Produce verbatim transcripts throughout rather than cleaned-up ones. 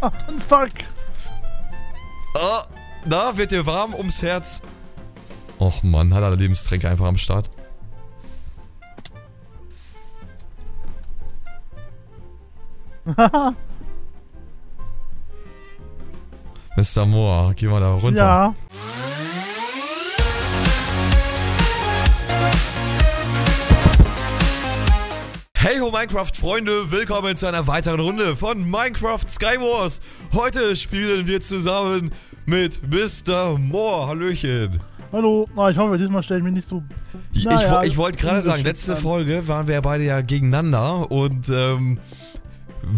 Ah, ein Fuck. Ah, na, wird dir warm ums Herz. Och Mann, hat alle Lebenstränke einfach am Start. Mister Moore, geh mal da runter. Ja. Hey ho Minecraft-Freunde, willkommen zu einer weiteren Runde von Minecraft Skywars. Heute spielen wir zusammen mit Mister Moore. Hallöchen. Hallo, oh, ich hoffe, diesmal stellen wir nicht so... Naja, ich ich wollte gerade sagen, letzte Folge waren wir ja beide ja gegeneinander und ähm...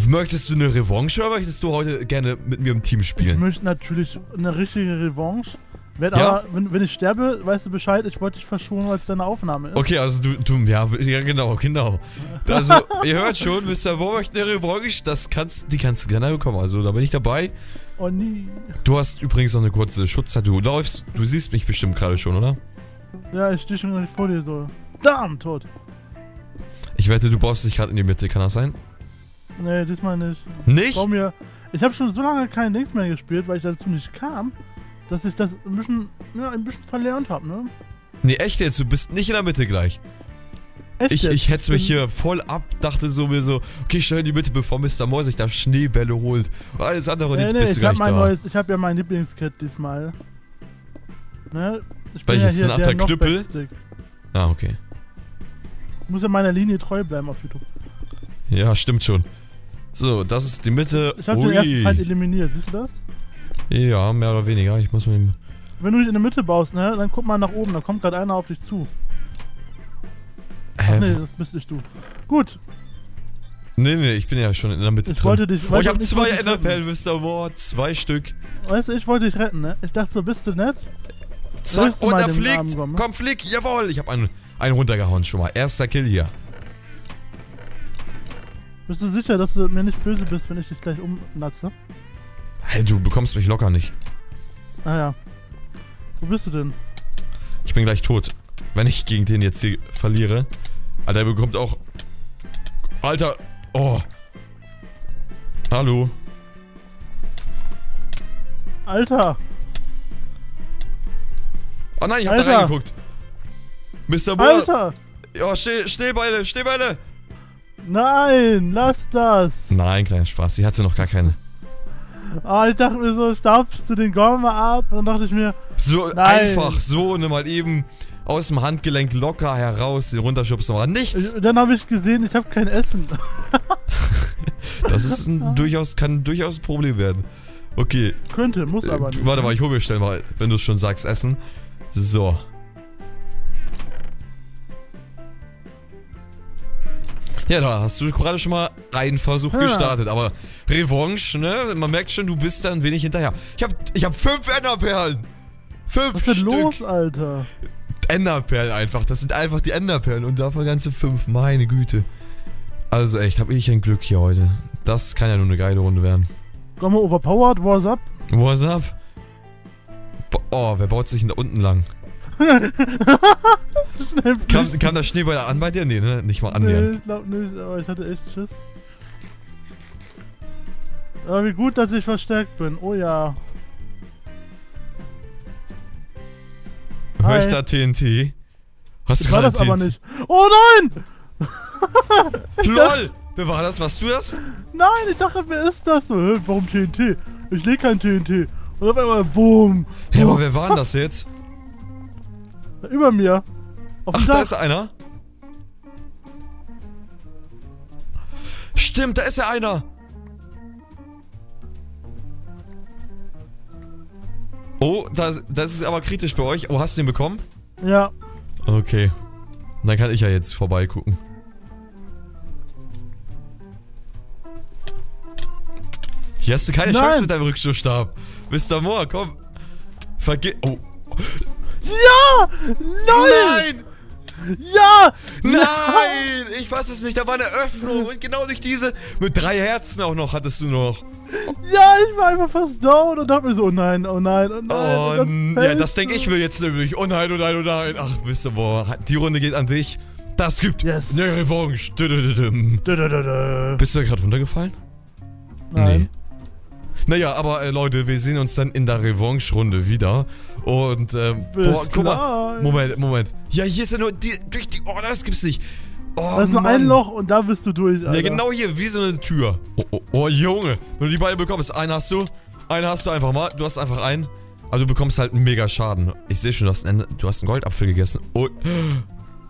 möchtest du eine Revanche oder möchtest du heute gerne mit mir im Team spielen? Ich möchte natürlich eine richtige Revanche. Werd ja. Aber, wenn, wenn ich sterbe, weißt du Bescheid, ich wollte dich verschonen, weil es deine Aufnahme ist. Okay, also du, du ja, ja, genau, genau. Also, ihr hört schon, Mister Moore möchte eine Revanche, das kannst, die kannst du gerne bekommen, also da bin ich dabei. Oh nie. Du hast übrigens noch eine kurze Schutzzeit, du läufst, du siehst mich bestimmt gerade schon, oder? Ja, ich stehe schon vor dir so. Damn, tot. Ich wette, du baust dich gerade in die Mitte, kann das sein? Nee, diesmal nicht. Nicht? Ich, mir, ich habe schon so lange kein Dings mehr gespielt, weil ich dazu nicht kam, dass ich das ein bisschen, ja, ein bisschen verlernt habe, ne? Nee, echt jetzt, du bist nicht in der Mitte gleich. Echt ich, ich hetze mich hier voll ab, dachte so mir so, okay, schnell in die Mitte, bevor Mister Moore sich da Schneebälle holt. Alles andere, nee, jetzt nee, bist du gleich da. Neues, ich habe ja mein Lieblingskit diesmal. Ne? Ich bin Welches ja hier der Knockback-Stick. Ah, okay. Ich muss ja meiner Linie treu bleiben auf YouTube. Ja, stimmt schon. So, das ist die Mitte. Ich hab Ui. den ersten halt eliminiert, siehst du das? Ja, mehr oder weniger. Ich muss mit ihm. Wenn du dich in der Mitte baust, ne, dann guck mal nach oben, da kommt gerade einer auf dich zu. Hä? Ach, nee, das bist nicht du. Gut. Nee, nee, ich bin ja schon in der Mitte. Ich drin. wollte dich. Oh, ich hab zwei Enderperlen, Mister Moore. Zwei Stück. Weißt du, ich wollte dich retten, ne? Ich dachte so, bist du nett? Zack, und da fliegt. Komm, flieg, jawohl. Ich hab einen, einen runtergehauen schon mal. Erster Kill hier. Bist du sicher, dass du mir nicht böse bist, wenn ich dich gleich umnatze? Hey, du bekommst mich locker nicht. Ah ja. Wo bist du denn? Ich bin gleich tot. Wenn ich gegen den jetzt hier verliere. Alter, er bekommt auch... Alter! Oh! Hallo! Alter! Oh nein, ich hab Alter. da reingeguckt! Mister Moore! Alter! Ja, Schnee, Schneebeile, Schneebeile! Nein, lass das! Nein, kleiner Spaß, sie hatte noch gar keine. Ah, ich dachte mir so, stapfst du den Gomme ab? Und dann dachte ich mir... So nein. einfach, so, ne, mal eben aus dem Handgelenk locker heraus, den runterschubst, aber nichts! Ich, dann habe ich gesehen, ich habe kein Essen. Das ist ein durchaus, kann durchaus ein Problem werden. Okay. Könnte, muss aber nicht. Warte mal, ich hole mir schnell mal, wenn du es schon sagst, Essen. So. Ja, da hast du gerade schon mal einen Versuch ja. gestartet, aber Revanche, ne? Man merkt schon, du bist da ein wenig hinterher. Ich hab, ich hab fünf Enderperlen! Fünf Was ist Stück! Denn los, Alter? Enderperlen einfach, das sind einfach die Enderperlen und davon ganze fünf, meine Güte. Also echt, hab ich ein Glück hier heute. Das kann ja nur eine geile Runde werden. Komm mal overpowered, what's up? What's up? Oh, wer baut sich denn da unten lang? kam, kam der Schneeballer an bei dir? Nee, ne? Nicht mal annähernd. Nee, ich glaub nicht, aber ich hatte echt Schiss. Aber wie gut, dass ich verstärkt bin. Oh ja. Hör ich da T N T? Hast du gerade T N T? Ich war das aber nicht. Oh nein! LOL! Wer war das? Warst du das? Nein, ich dachte, wer ist das? Warum T N T? Ich leg kein T N T. Und auf einmal BOOM! Hä, hey, aber wer war denn das jetzt? Über mir. Auf Ach, da ist einer. Stimmt, da ist ja einer. Oh, das, das ist aber kritisch bei euch. Oh, hast du den bekommen? Ja. Okay. Dann kann ich ja jetzt vorbeigucken. Hier hast du keine Nein. Chance mit deinem Rückstoßstab. Mister Moore, komm. Verge... Oh. Ja! Nein! Nein! Ja! Nein! Nein! Ich fasse es nicht, da war eine Öffnung und genau durch diese. Mit drei Herzen auch noch hattest du noch. Ja, ich war einfach fast down und dachte mir so, oh nein, oh nein, oh nein. Oh, ja, das denke ich mir jetzt nämlich. Oh nein, oh nein, oh nein. Ach, Mister Moore, die Runde geht an dich. Das gibt yes. eine Revanche. Dö, dö, dö, dö. Dö, dö, dö. Bist du gerade runtergefallen? Nein. Nee. Naja, aber äh, Leute, wir sehen uns dann in der Revanche-Runde wieder. Und, ähm, Bis boah, guck mal. Moment, Moment. Ja, hier ist ja nur die, durch die... Oh, das gibt's nicht. Oh, da ist nur ein Loch und da bist du durch, Alter. Ja, genau hier, wie so eine Tür. Oh, oh, oh, Junge. Wenn du die beiden bekommst, einen hast du. Einen hast du einfach mal. Du hast einfach einen. Aber du bekommst halt einen mega Schaden. Ich sehe schon, du hast einen, du hast einen Goldapfel gegessen. Und...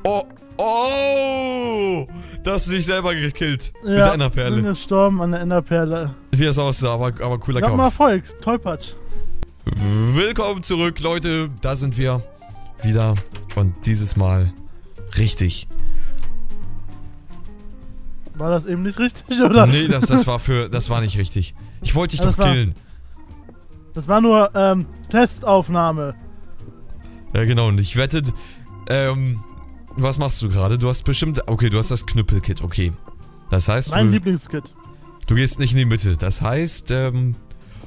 Oh, oh! Das ist dich selber gekillt. Ja, mit der Enderperle. Ich bin gestorben an der Enderperle. Wie das aussah, aber, aber cooler Kampf. Nochmal Erfolg, Tollpatsch. Willkommen zurück, Leute. Da sind wir wieder. Und dieses Mal richtig. War das eben nicht richtig, oder? Nee, das, das war für. Das war nicht richtig. Ich wollte dich ja, doch das killen. War, das war nur ähm, Testaufnahme. Ja, genau. Und ich wette. Ähm. Was machst du gerade? Du hast bestimmt... Okay, du hast das Knüppelkit, okay. Das heißt... Mein Lieblingskit. Du gehst nicht in die Mitte. Das heißt, ähm...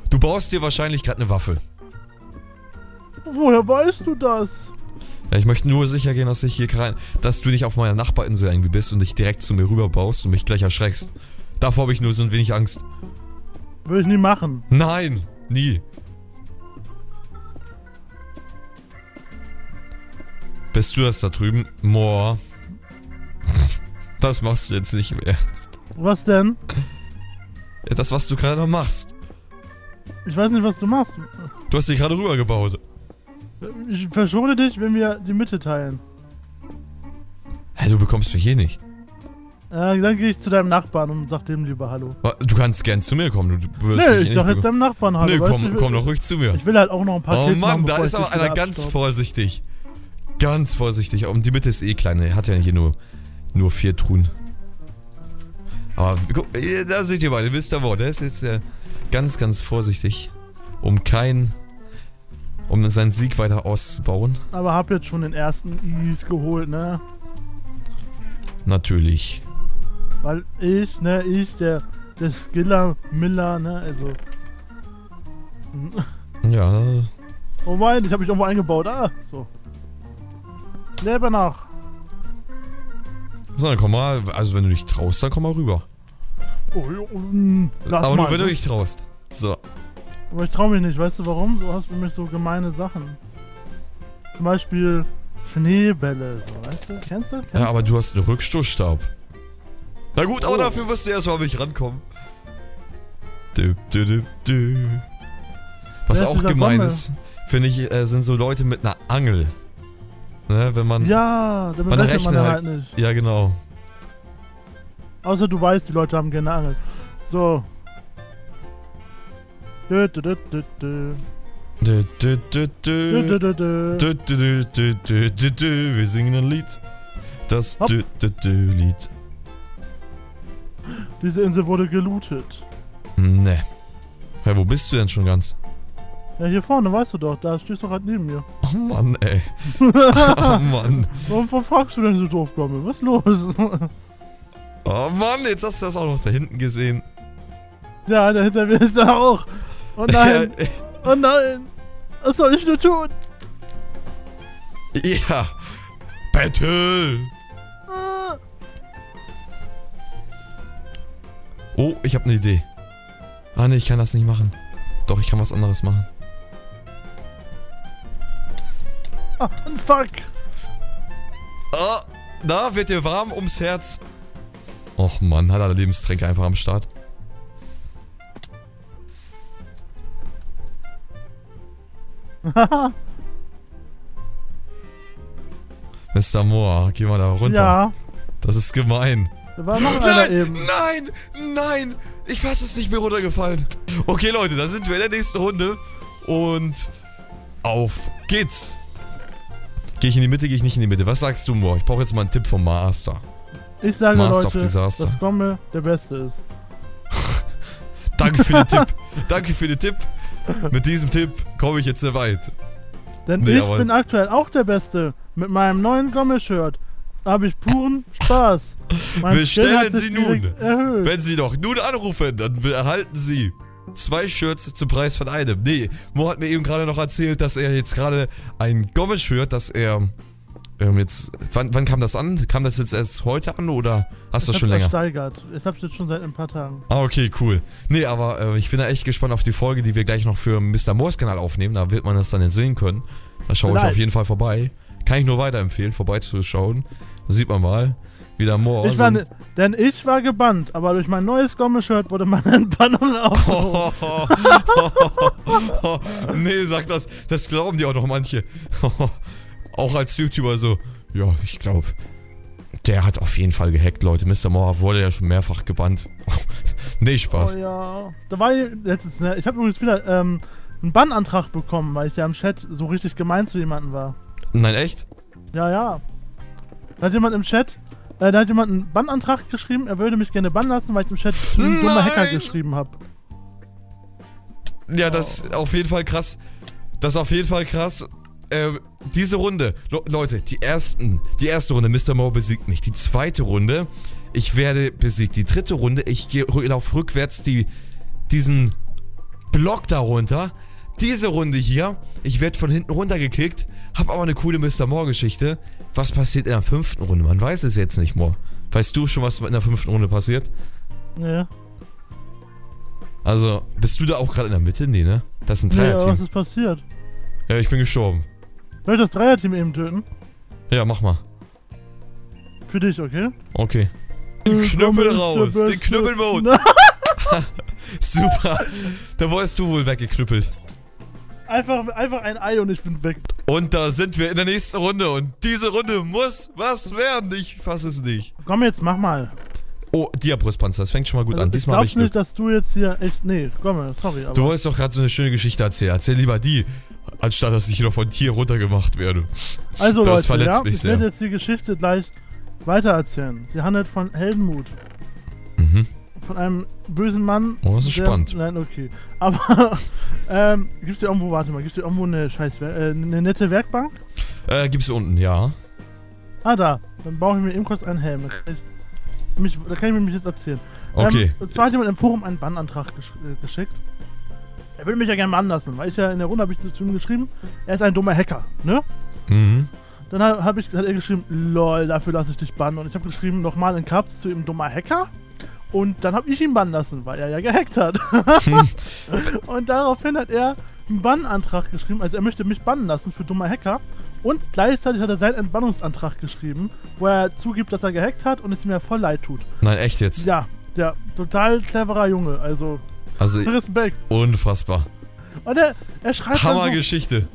du baust dir wahrscheinlich gerade eine Waffe. Woher weißt du das? Ja, ich möchte nur sicher gehen, dass ich hier rein... Dass du nicht auf meiner Nachbarinsel irgendwie bist und dich direkt zu mir rüber baust und mich gleich erschreckst. Davor habe ich nur so ein wenig Angst. Würde ich nie machen. Nein, nie. Bist du das da drüben? Moor. Das machst du jetzt nicht im Ernst. Was denn? Ja, das, was du gerade machst. Ich weiß nicht, was du machst. Du hast dich gerade rübergebaut. Ich verschone dich, wenn wir die Mitte teilen. Hä, du bekommst mich eh nicht. Äh, dann gehe ich zu deinem Nachbarn und sag dem lieber Hallo. Du kannst gern zu mir kommen. Du wirst nee, mich ich sag jetzt deinem Nachbarn Hallo. Nee, komm, ich, komm doch ruhig zu mir. Ich will halt auch noch ein paar Kills machen. Oh Mann, da ist aber einer ganz abstaub. vorsichtig. Ganz vorsichtig. Und die Mitte ist eh klein. Er hat ja hier nur, nur vier Truhen. Aber guck, da seht ihr mal, den Mister Moore. Der ist jetzt äh, ganz, ganz vorsichtig. Um keinen... Um seinen Sieg weiter auszubauen. Aber hab jetzt schon den ersten Ease geholt, ne? Natürlich. Weil ich, ne, ich, der, der Skiller Miller, ne, also... Ja. Oh mein, ich hab mich irgendwo eingebaut. Ah, so. Selber noch. So, dann komm mal, also wenn du dich traust, dann komm mal rüber. Oh, um, aber nur wenn du dich traust. So. Aber ich trau mich nicht, weißt du warum? Du hast für mich so gemeine Sachen. Zum Beispiel Schneebälle, so, weißt du? Kennst du das? Kennst ja, aber du hast einen Rückstoßstab. Na gut, aber oh. dafür musst du erstmal nicht rankommen. Dö, dö, dö, dö. Was auch gemein ist, finde ich, äh, sind so Leute mit einer Angel. Ne, wenn man... Ja, damit man rechnet man halt nicht. Ja, genau. Außer du weißt, die Leute haben gerne Angel. So. Dö, dö, dö, dö, dö. Dö, dö, dö, dö. Dö, dö, dö, dö. Dö, dö, dö, dö, dö. Wir singen ein Lied. Das dö, dö, dö, Lied. Diese Insel wurde gelootet. Ne. Hey, wo bist du denn schon ganz? Ja, hier vorne, weißt du doch, da stehst du gerade neben mir. Oh Mann, ey. Oh Mann. Warum fragst du denn so doof, Gomme? Was ist los? Oh Mann, jetzt hast du das auch noch da hinten gesehen. Ja, da hinter mir ist er auch. Oh nein. Oh nein. Was soll ich nur tun? Ja. Battle. Ah. Oh, ich habe eine Idee. Ah ne, ich kann das nicht machen. Doch, ich kann was anderes machen. Ah, fuck! Ah, da wird dir warm ums Herz. Och Mann, hat er Lebenstränke einfach am Start. Mister Moore, geh mal da runter. Ja. Das ist gemein. Da war noch einer eben. Nein, nein, nein! Ich fasse es nicht mehr runtergefallen. Okay, Leute, dann sind wir in der nächsten Runde. Und auf geht's. Gehe ich in die Mitte, gehe ich nicht in die Mitte. Was sagst du, Moore? Ich brauche jetzt mal einen Tipp vom Master. Ich sage, Master Leute, dass Gomme der Beste ist. Danke für den Tipp. Danke für den Tipp. Mit diesem Tipp komme ich jetzt sehr weit. Denn nee, ich bin aktuell auch der Beste. Mit meinem neuen Gomme-Shirt habe ich puren Spaß. Mein Bestellen Sie nun. Erhöht. Wenn Sie doch nun anrufen, dann erhalten Sie zwei Shirts zum Preis von einem. Nee, Mo hat mir eben gerade noch erzählt, dass er jetzt gerade ein Gomme-Shirt, das er Ähm, jetzt, wann, wann kam das an? Kam das jetzt erst heute an oder hast du das schon länger? Ich hab's versteigert. Ich hab's jetzt schon seit ein paar Tagen. Ah, okay, cool. Nee, aber äh, ich bin da echt gespannt auf die Folge, die wir gleich noch für Mister Moores Kanal aufnehmen. Da wird man das dann jetzt sehen können. Da schaue ich auf jeden Fall vorbei. Kann ich nur weiterempfehlen, vorbeizuschauen. Da sieht man mal. Wieder Moore. Ich war ne, denn ich war gebannt, aber durch mein neues Gomme-Shirt wurde meine Entbannung aufgehoben. Oh, oh, oh, oh, oh, oh. Nee, sag das. Das glauben die auch noch manche. Auch als YouTuber so, ja, ich glaube, der hat auf jeden Fall gehackt, Leute. Mister Moore wurde ja schon mehrfach gebannt. Nee, Spaß. Oh ja, da war letztens, ne? Ich habe übrigens wieder ähm, einen Bannantrag bekommen, weil ich ja im Chat so richtig gemein zu jemandem war. Nein, echt? Ja, ja. Da hat jemand im Chat, äh, da hat jemand einen Bannantrag geschrieben, er würde mich gerne bannen lassen, weil ich im Chat einen dummen Hacker geschrieben habe. Ja, oh. Das ist auf jeden Fall krass. Das ist auf jeden Fall krass. Äh, diese Runde, Le Leute, die ersten, die erste Runde, Mister Moore besiegt mich. Die zweite Runde, ich werde besiegt. Die dritte Runde, ich gehe auf rückwärts die, diesen Block darunter. Diese Runde hier, ich werde von hinten runtergekickt, hab aber eine coole Mister Moore-Geschichte. Was passiert in der fünften Runde? Man weiß es jetzt nicht, Moore. Weißt du schon, was in der fünften Runde passiert? Ja. Also, bist du da auch gerade in der Mitte? Nee, ne? Das ist ein Dreier-Team. Ja, was ist passiert? Ja, ich bin gestorben. Soll ich das Dreier-Team eben töten? Ja, mach mal. Für dich, okay? Okay. Den Knüppel raus! Den Knüppelmode! Super! Da wurdest du wohl weggeknüppelt. Einfach, einfach ein Ei und ich bin weg. Und da sind wir in der nächsten Runde. Und diese Runde muss was werden. Ich fasse es nicht. Komm jetzt, mach mal. Oh, Diabrustpanzer, das fängt schon mal gut also an. Diesmal hab ich nicht, dass du jetzt hier echt... Nee, komm, sorry. Aber du wolltest doch gerade so eine schöne Geschichte erzählen. Erzähl lieber die, anstatt dass ich noch von Tier runtergemacht werde. Also das Leute, verletzt ja, mich ich sehr. Werde jetzt die Geschichte gleich weitererzählen. Sie handelt von Heldenmut. Mhm. Von einem bösen Mann. Oh, das ist der, spannend. Nein, okay. Aber, ähm, gibt's hier irgendwo, warte mal, gibt's hier irgendwo eine scheiß, äh, eine nette Werkbank? Äh, gibt's hier unten, ja. Ah, da. Dann brauche ich mir eben kurz einen Helm. Da kann ich mich, da kann ich mich jetzt erzählen. Okay. Ähm, und zwar hat jemand im Forum einen Bannantrag gesch äh, geschickt. Er würde mich ja gerne bannen lassen, weil ich ja in der Runde habe ich zu ihm geschrieben, er ist ein dummer Hacker, ne? Mhm. Dann hab ich, hat er geschrieben, lol, dafür lasse ich dich bannen. Und ich habe geschrieben, nochmal in Caps zu ihm, dummer Hacker. Und dann habe ich ihn bannen lassen, weil er ja gehackt hat. Und daraufhin hat er einen Bannantrag geschrieben, also er möchte mich bannen lassen für dummer Hacker. Und gleichzeitig hat er seinen Entbannungsantrag geschrieben, wo er zugibt, dass er gehackt hat und es ihm ja voll leid tut. Nein, echt jetzt? Ja, ja, total cleverer Junge, also... Also, unfassbar. Und er, er schreibt Hammer also, Geschichte.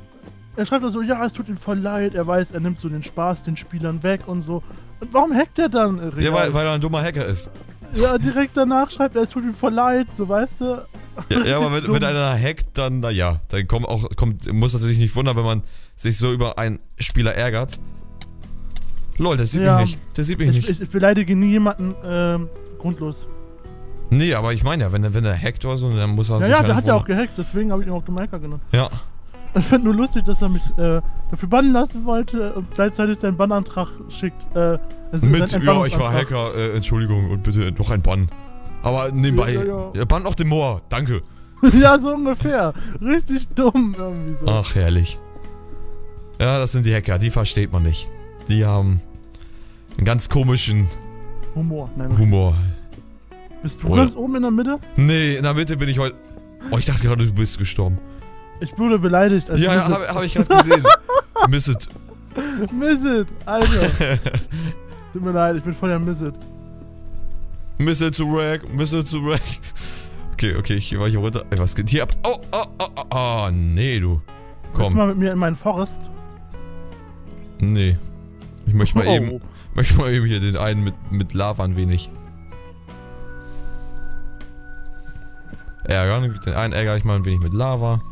Er schreibt also, ja, es tut ihm voll leid, er weiß, er nimmt so den Spaß den Spielern weg und so. Und warum hackt er dann? Real? Ja, weil, weil er ein dummer Hacker ist. Ja, direkt danach schreibt er, es tut ihm voll leid, so weißt du. Ja, ja aber wenn, wenn einer hackt, dann, naja, dann kommt auch, kommt, muss er sich nicht wundern, wenn man sich so über einen Spieler ärgert. Lol, der sieht ja, mich nicht, der sieht mich ich, nicht. Ich, ich beleidige nie jemanden, ähm, grundlos. Nee, aber ich meine ja, wenn, wenn er hackt oder so, dann muss er ja, sich... Ja, ja, der hat ja auch gehackt, deswegen habe ich ihn auch dummer Hacker genannt. Ja. Ich finde nur lustig, dass er mich äh, dafür bannen lassen wollte und gleichzeitig seinen Bannantrag schickt. Äh, also Mit, ja, ich war Hacker, äh, Entschuldigung und bitte noch ein Bann. Aber nebenbei, ja, ja, ja. Bann auch den Moore, danke. Ja, so ungefähr. Richtig dumm irgendwie so. Ach, herrlich. Ja, das sind die Hacker, die versteht man nicht. Die haben einen ganz komischen... Humor. Nein, Humor. Bist du ganz oben in der Mitte? Nee, in der Mitte bin ich heute... Oh, ich dachte gerade, du bist gestorben. Ich wurde beleidigt. Als ja, ja habe hab ich gerade gesehen. Misset. Misset, Alter. Tut mir leid, ich bin voll der Misset. Misset zu Rack, Misset zu Rack. Okay, okay, ich gehe mal hier runter. Ey, was geht hier ab? Oh, oh, oh, oh, oh, nee, du. Komm. Willst du mal mit mir in meinen Forest? Nee. Ich möchte mal oh. eben, möchte mal eben hier den einen mit, mit Lava ein wenig. Ärgern, den einen ärgere ich mal ein wenig mit Lava.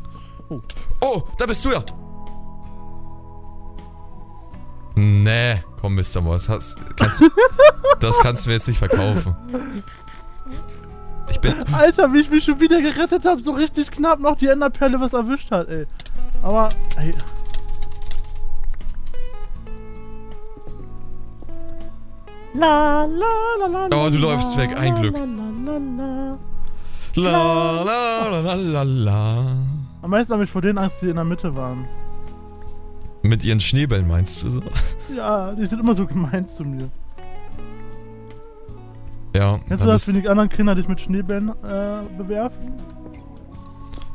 Oh. Oh, da bist du ja! Nee, komm Mister Moore, das, hast, kannst, das kannst du mir jetzt nicht verkaufen. Ich bin... Alter, wie ich mich schon wieder gerettet habe, so richtig knapp noch die Enderperle was erwischt hat, ey. Aber, ey. La, la, la, la, oh, du la, läufst weg, ein Glück. La, la, la, la, la, la. Am meisten habe ich vor denen Angst, die in der Mitte waren. Mit ihren Schneebällen meinst du so? Ja, die sind immer so gemein zu mir. Ja. Kennst du das, wenn die anderen Kinder dich mit Schneebällen äh, bewerfen?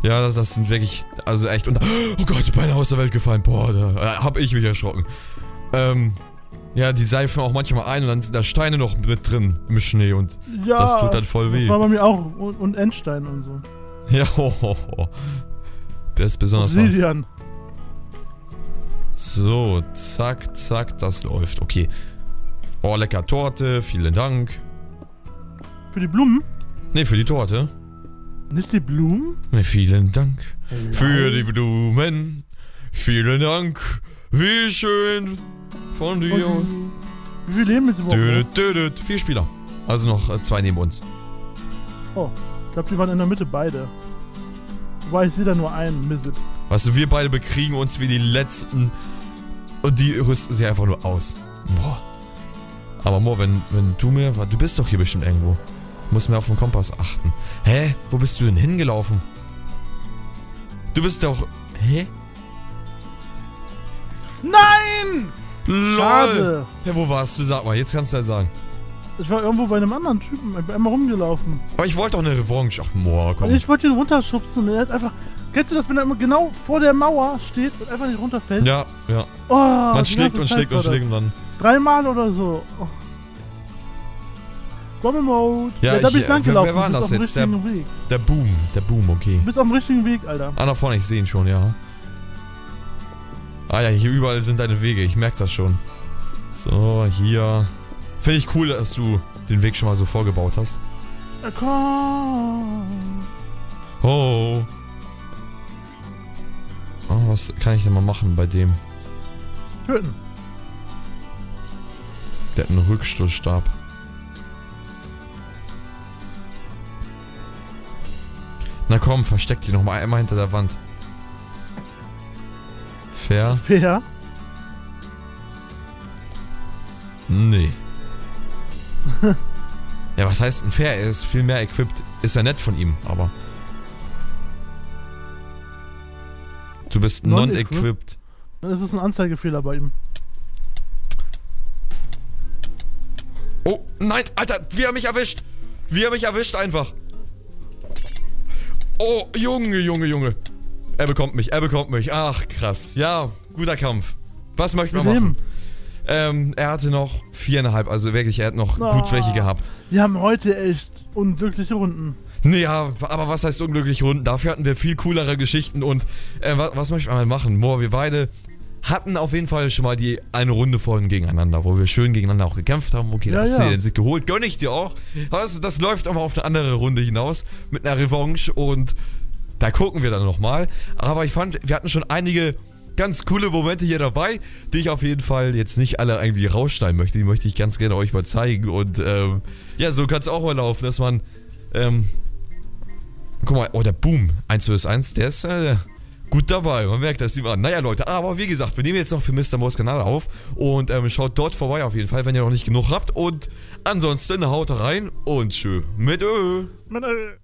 Ja, das, das sind wirklich, also echt unter... Oh Gott, beinahe aus der Welt gefallen. Boah, da hab ich mich erschrocken. Ähm, ja, die seifen auch manchmal ein und dann sind da Steine noch mit drin im Schnee und ja, das tut dann voll weh. Das war bei mir auch. Und, und Endstein und so. Ja, ho, ho, ho. Der ist besonders Obsidian. So, zack, zack, das läuft. Okay. Oh, lecker Torte, vielen Dank. Für die Blumen? Ne, für die Torte. Nicht die Blumen? Ne, vielen Dank. Ja. Für die Blumen. Vielen Dank. Wie schön von dir. Und wie viele Leben jetzt überhaupt? Vier Spieler. Also noch zwei neben uns. Oh, ich glaube, die waren in der Mitte beide. Wobei ich sehe da nur einen, Misset. Weißt du, wir beide bekriegen uns wie die Letzten. Und die rüsten sich einfach nur aus. Boah. Aber Mo, wenn, wenn du mir... Du bist doch hier bestimmt irgendwo. Du musst mir auf den Kompass achten. Hä? Wo bist du denn hingelaufen? Du bist doch... Hä? Nein! LOL! Schade. Ja, wo warst du? Sag mal, jetzt kannst du ja sagen. Ich war irgendwo bei einem anderen Typen. Ich bin einmal rumgelaufen. Aber ich wollte doch eine Revanche. Ach, Mo, komm. Ich wollte ihn runterschubsen. Er ist einfach... Kennst du das, wenn er immer genau vor der Mauer steht und einfach nicht runterfällt? Ja, ja. Oh, man schlägt und schlägt und schlägt und dann... Dreimal oder so. Oh. Gomme Mode. Ja, ja, da ich, bin ich lang gelaufen. Wer war das jetzt? Der, der Boom. Der Boom, okay. Du bist auf dem richtigen Weg, Alter. Ah, nach vorne, ich sehe ihn schon, ja. Ah ja, hier überall sind deine Wege. Ich merke das schon. So, hier. Finde ich cool, dass du den Weg schon mal so vorgebaut hast. Oh. Oh, was kann ich denn mal machen bei dem? Töten. Der hat einen Rückstoßstab. Na komm, versteck die nochmal einmal hinter der Wand. Fair? Fair? Nee. Ja, was heißt ein fair? Er ist viel mehr equipped. Ist ja nett von ihm, aber... Du bist non-equipped. Dann ist es ein Anzeigefehler bei ihm. Oh, nein, Alter, wie er mich erwischt. Wie er mich erwischt einfach. Oh, Junge, Junge, Junge. Er bekommt mich, er bekommt mich. Ach, krass. Ja, guter Kampf. Was möchte man machen? Ähm, er hatte noch viereinhalb, also wirklich, er hat noch oh, gut welche gehabt. Wir haben heute echt unglückliche Runden. Naja, aber was heißt unglückliche Runden? Dafür hatten wir viel coolere Geschichten und äh, was, was möchte man machen? Moa, wir beide... hatten auf jeden Fall schon mal die eine Runde vorhin gegeneinander, wo wir schön gegeneinander auch gekämpft haben. Okay, da hast du den Sieg geholt, gönn ich dir auch. Also das läuft aber auf eine andere Runde hinaus mit einer Revanche und da gucken wir dann nochmal. Aber ich fand, wir hatten schon einige ganz coole Momente hier dabei, die ich auf jeden Fall jetzt nicht alle irgendwie rausschneiden möchte. Die möchte ich ganz gerne euch mal zeigen und ähm, ja, so kann es auch mal laufen, dass man ähm, guck mal, oh der Boom, eins zu eins, der ist äh, gut dabei, man merkt das immer. Naja Leute, aber wie gesagt, wir nehmen jetzt noch für Mister Moores Kanal auf und ähm, schaut dort vorbei auf jeden Fall, wenn ihr noch nicht genug habt und ansonsten haut rein und tschö mit Ö. Mit Ö.